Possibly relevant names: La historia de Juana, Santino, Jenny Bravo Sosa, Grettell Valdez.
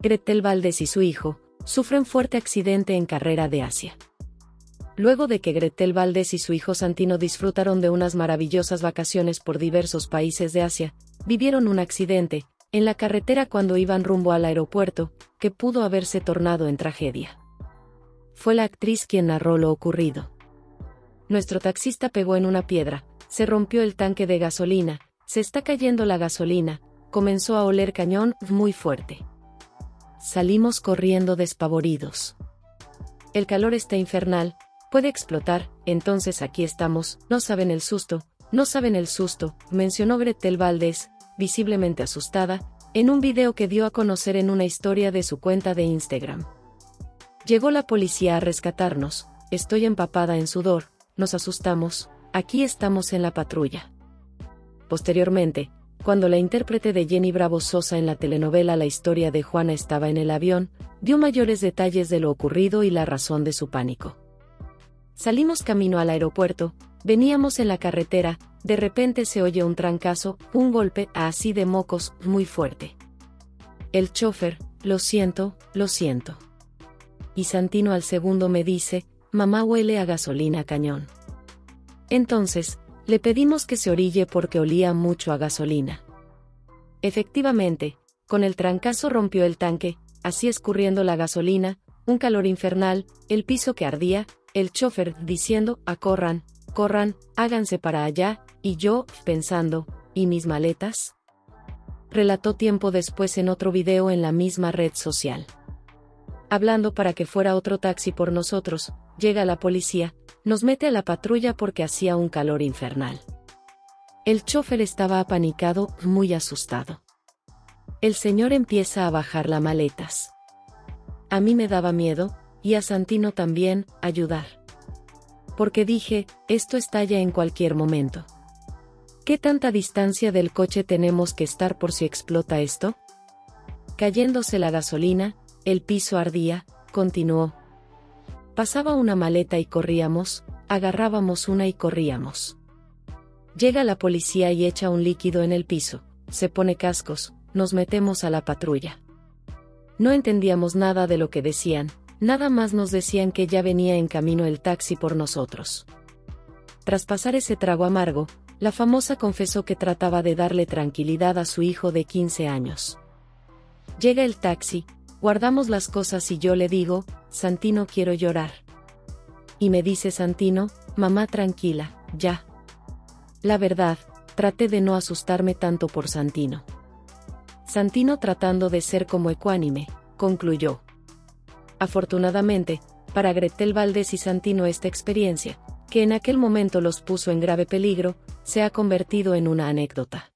Grettell Valdez y su hijo, sufren fuerte accidente en carrera de Asia. Luego de que Grettell Valdez y su hijo Santino disfrutaron de unas maravillosas vacaciones por diversos países de Asia, vivieron un accidente en la carretera cuando iban rumbo al aeropuerto, que pudo haberse tornado en tragedia. Fue la actriz quien narró lo ocurrido. Nuestro taxista pegó en una piedra, se rompió el tanque de gasolina, se está cayendo la gasolina, comenzó a oler cañón muy fuerte. Salimos corriendo despavoridos. El calor está infernal, puede explotar, entonces aquí estamos, no saben el susto, mencionó Grettell Valdez, visiblemente asustada, en un video que dio a conocer en una historia de su cuenta de Instagram. Llegó la policía a rescatarnos, estoy empapada en sudor, nos asustamos, aquí estamos en la patrulla. Posteriormente, cuando la intérprete de Jenny Bravo Sosa en la telenovela La historia de Juana estaba en el avión, dio mayores detalles de lo ocurrido y la razón de su pánico. Salimos camino al aeropuerto, veníamos en la carretera, de repente se oye un trancazo, un golpe, así de mocos, muy fuerte. El chofer, lo siento. Y Santino al segundo me dice, mamá huele a gasolina cañón. Entonces, le pedimos que se orille porque olía mucho a gasolina. Efectivamente, con el trancazo rompió el tanque, así escurriendo la gasolina, un calor infernal, el piso que ardía, el chofer diciendo, corran, háganse para allá, y yo, pensando, ¿y mis maletas? Relató tiempo después en otro video en la misma red social. Hablando para que fuera otro taxi por nosotros, llega la policía, nos mete a la patrulla porque hacía un calor infernal. El chofer estaba apanicado, muy asustado. El señor empieza a bajar las maletas. A mí me daba miedo, y a Santino también, ayudar. Porque dije, esto estalla en cualquier momento. ¿Qué tanta distancia del coche tenemos que estar por si explota esto? Cayéndose la gasolina, el piso ardía, continuó. Pasaba una maleta y corríamos, agarrábamos una y corríamos. Llega la policía y echa un líquido en el piso, se pone cascos, nos metemos a la patrulla. No entendíamos nada de lo que decían. Nada más nos decían que ya venía en camino el taxi por nosotros. Tras pasar ese trago amargo, la famosa confesó que trataba de darle tranquilidad a su hijo de 15 años. Llega el taxi, guardamos las cosas y yo le digo, Santino, quiero llorar. Y me dice Santino, mamá, tranquila, ya. La verdad, traté de no asustarme tanto por Santino. Santino, tratando de ser como ecuánime, concluyó. Afortunadamente, para Grettell Valdez y Santino esta experiencia, que en aquel momento los puso en grave peligro, se ha convertido en una anécdota.